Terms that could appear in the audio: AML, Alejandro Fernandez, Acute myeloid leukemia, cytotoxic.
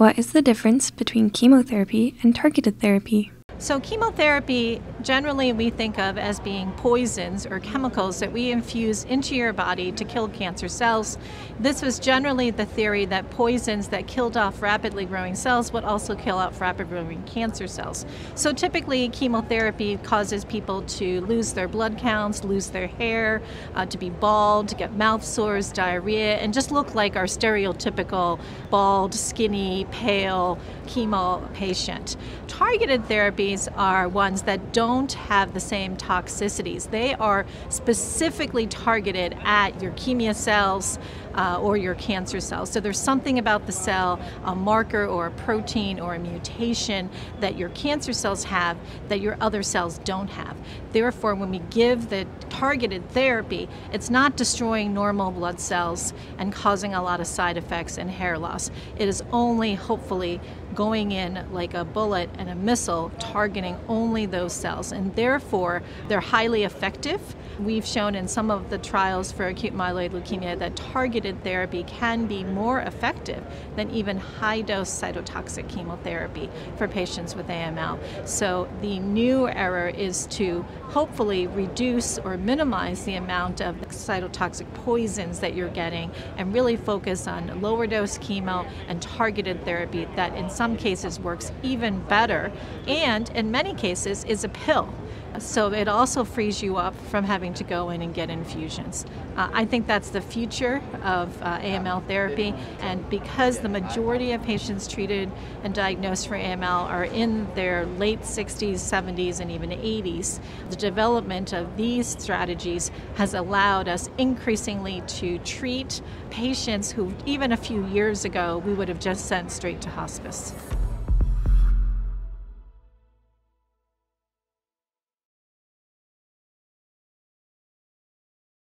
What is the difference between chemotherapy and targeted therapy? So chemotherapy, generally we think of as being poisons or chemicals that we infuse into your body to kill cancer cells. This was generally the theory that poisons that killed off rapidly growing cells would also kill off rapidly growing cancer cells. So typically chemotherapy causes people to lose their blood counts, lose their hair, to be bald, to get mouth sores, diarrhea, and just look like our stereotypical bald, skinny, pale chemo patient. Targeted therapy are ones that don't have the same toxicities. They are specifically targeted at your leukemia cells or your cancer cells. So there's something about the cell, a marker or a protein or a mutation that your cancer cells have that your other cells don't have. Therefore, when we give the targeted therapy, it's not destroying normal blood cells and causing a lot of side effects and hair loss. It is only hopefully going in like a bullet and a missile, targeting only those cells, and therefore they're highly effective. We've shown in some of the trials for acute myeloid leukemia that targeted therapy can be more effective than even high-dose cytotoxic chemotherapy for patients with AML. So the new era is to hopefully reduce or minimize the amount of cytotoxic poisons that you're getting and really focus on lower dose chemo and targeted therapy that in some cases works even better and in many cases is a pill. So it also frees you up from having to go in and get infusions. I think that's the future of AML therapy, and because the majority of patients treated and diagnosed for AML are in their late 60s, 70s, and even 80s, the development of these strategies has allowed us increasingly to treat patients who even a few years ago we would have just sent straight to hospice.